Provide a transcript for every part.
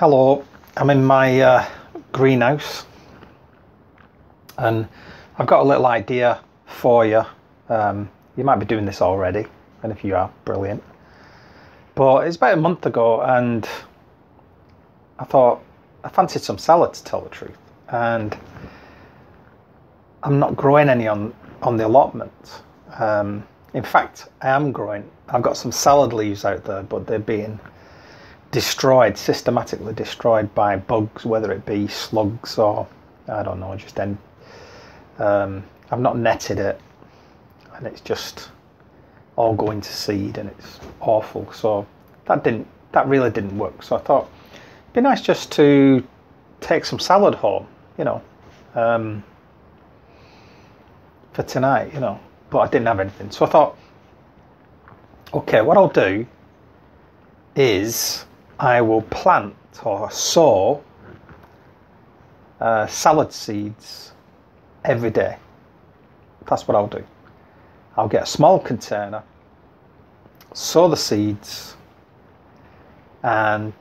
Hello, I'm in my greenhouse and I've got a little idea for you. You might be doing this already, and if you are, brilliant. But it's about a month ago and I thought I fancied some salad, to tell the truth, and I'm not growing any on the allotment. In fact, I am growing. I've got some salad leaves out there, but they're being destroyed, systematically destroyed by bugs, whether it be slugs or I don't know, just then I've not netted it and it's just all going to seed and it's awful. So that really didn't work, so I thought it'd be nice just to take some salad home, you know, for tonight, you know, but I didn't have anything. So I thought, okay, what I'll do is I will plant or sow salad seeds every day. That's what I'll do. I'll get a small container, sow the seeds and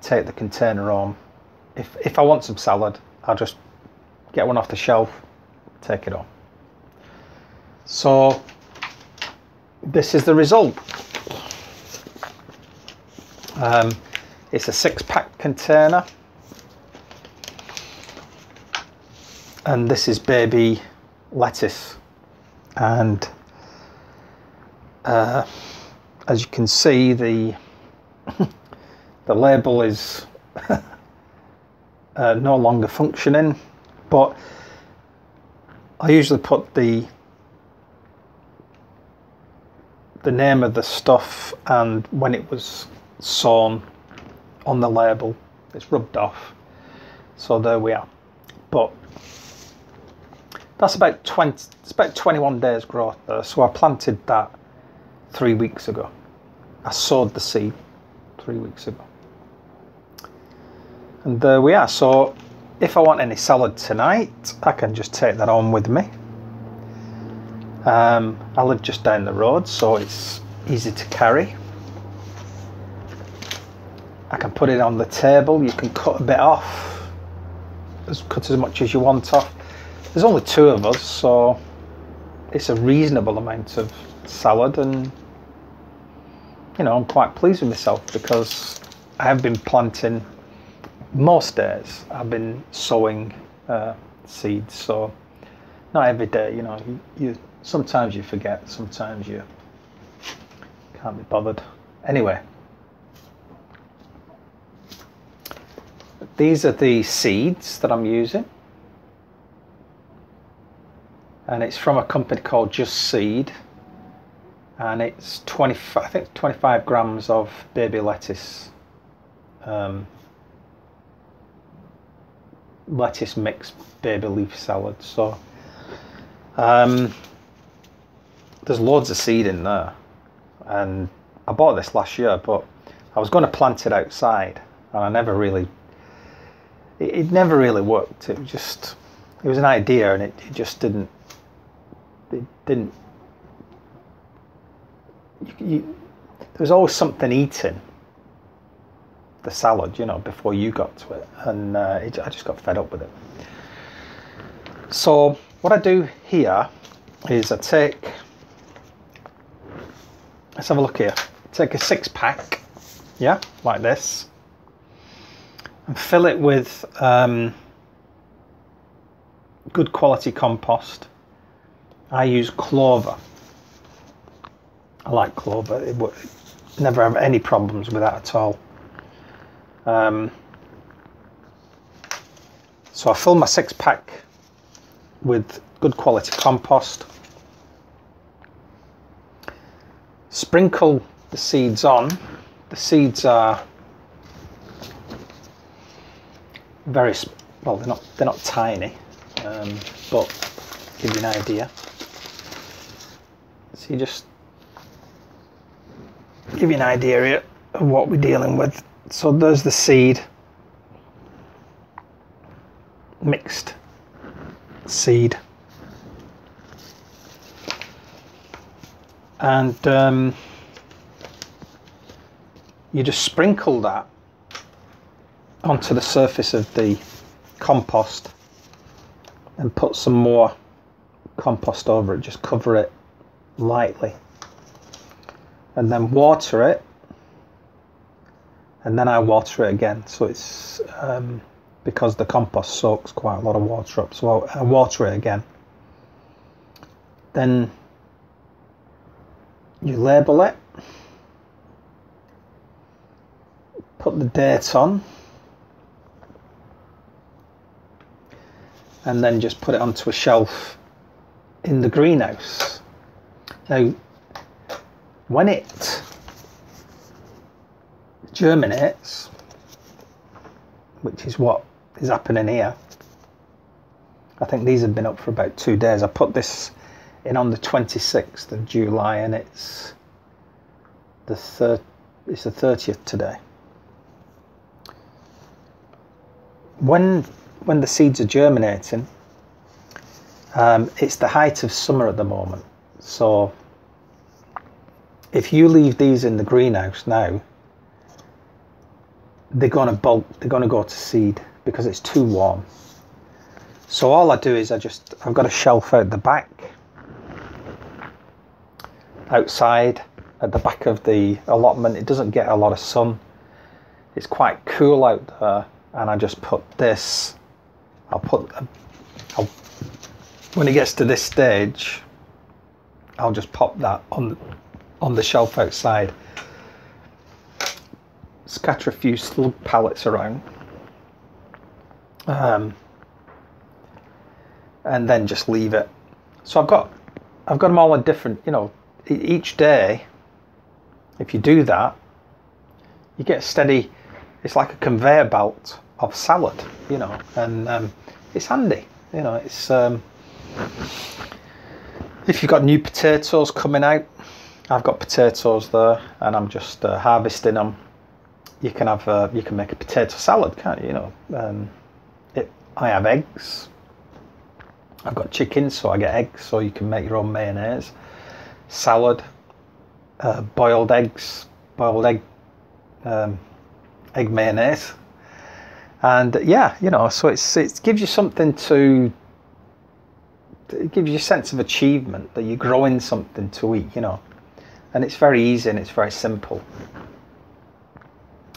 take the container home. If I want some salad, I'll just get one off the shelf, take it home. So this is the result. It's a 6-pack container and this is baby lettuce, and as you can see, the the label is no longer functioning, but I usually put the name of the stuff and when it was sown on the label. It's rubbed off, so there we are. But that's about 21 days growth there. So I planted that 3 weeks ago. I sowed the seed 3 weeks ago, and there we are. So if I want any salad tonight, I can just take that on with me. I live just down the road, so it's easy to carry. I can put it on the table. You can cut a bit off, cut as much as you want off. There's only two of us, so it's a reasonable amount of salad, and you know, I'm quite pleased with myself because I have been planting most days. I've been sowing seeds, so not every day, you know. You sometimes you forget, sometimes you can't be bothered. Anyway, these are the seeds that I'm using, and it's from a company called Just Seed, and it's 25 grams of baby lettuce, lettuce mixed baby leaf salad. So there's loads of seed in there, and I bought this last year, but I was going to plant it outside, and I never really. It never really worked. It was just, it was an idea, and it just didn't. It didn't. There was always something eating the salad, you know, before you got to it, and I just got fed up with it. So what I do here is I take. Let's have a look here. Take a 6-pack, yeah, like this. And fill it with good quality compost. I use clover. I like clover. It would never have any problems with that at all. So I fill my 6-pack with good quality compost. Sprinkle the seeds on. The seeds are very well, they're not tiny, but to give you an idea, so you just give you an idea of what we're dealing with. So there's the seed, mixed seed, and you just sprinkle that onto the surface of the compost and put some more compost over it, just cover it lightly, and then water it, and then I water it again. So it's because the compost soaks quite a lot of water up, so I water it again. Then you label it, put the date on, and then just put it onto a shelf in the greenhouse. Now, when it germinates, which is what is happening here, I think these have been up for about 2 days. I put this in on the 26th of July, and it's the 30th today. When the seeds are germinating, it's the height of summer at the moment, so if you leave these in the greenhouse now, they're going to bolt, they're going to go to seed because it's too warm. So all I do is I've got a shelf out the back, outside at the back of the allotment. It doesn't get a lot of sun, it's quite cool out there, and I just put this, when it gets to this stage, I'll just pop that on the shelf outside, scatter a few slug pellets around, and then just leave it. So I've got them all in different, you know, each day. If you do that, you get a steady, it's like a conveyor belt of salad, you know, and it's handy, you know. It's if you've got new potatoes coming out, I've got potatoes there, and I'm just harvesting them. You can have you can make a potato salad, can't you? You know, I have eggs. I've got chickens, so I get eggs. So you can make your own mayonnaise, salad, boiled egg mayonnaise, and yeah, you know. So it gives you something to. It gives you a sense of achievement that you're growing something to eat, you know. And it's very easy and it's very simple.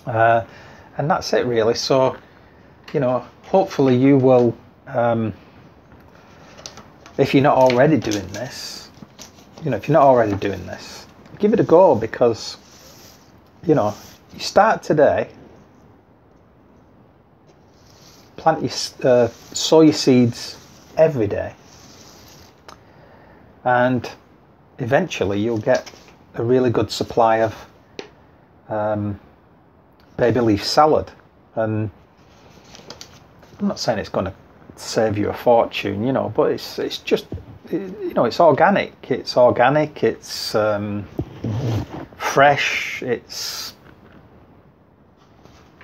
And that's it really. So, you know, hopefully you will, if you're not already doing this, you know, if you're not already doing this, give it a go, because, you know, you start today, sow your seeds every day, and eventually you'll get a really good supply of baby leaf salad. And I'm not saying it's going to save you a fortune, you know, but it's just, you know, it's organic, it's fresh, it's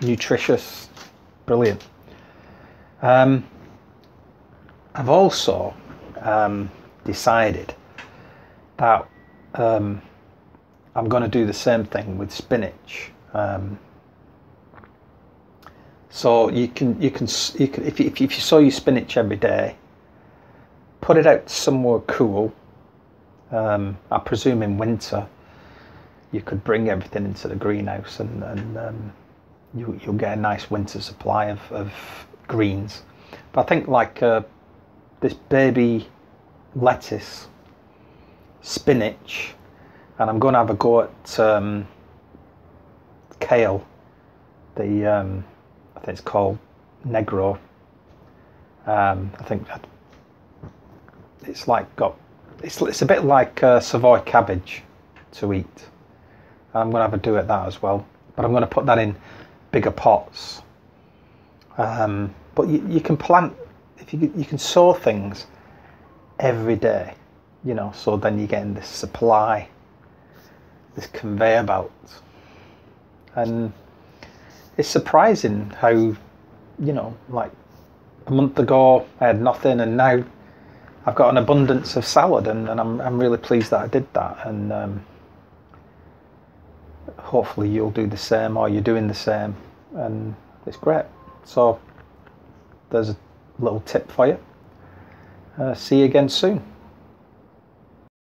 nutritious, brilliant. I've also decided that I'm going to do the same thing with spinach. So you can if you sow your spinach every day, put it out somewhere cool. I presume in winter you could bring everything into the greenhouse, and you'll get a nice winter supply of greens. But I think like this baby lettuce, spinach, and I'm going to have a go at kale, the I think it's called Negro. I think that it's like it's a bit like Savoy cabbage to eat. I'm going to have a do at that as well, but I'm going to put that in bigger pots. But you can plant, if you can sow things every day, you know, so then you're getting this supply, this conveyor belt. And it's surprising how, you know, like a month ago I had nothing, and now I've got an abundance of salad, and I'm really pleased that I did that. And hopefully you'll do the same, or you're doing the same, and it's great. So there's a little tip for you. See you again soon.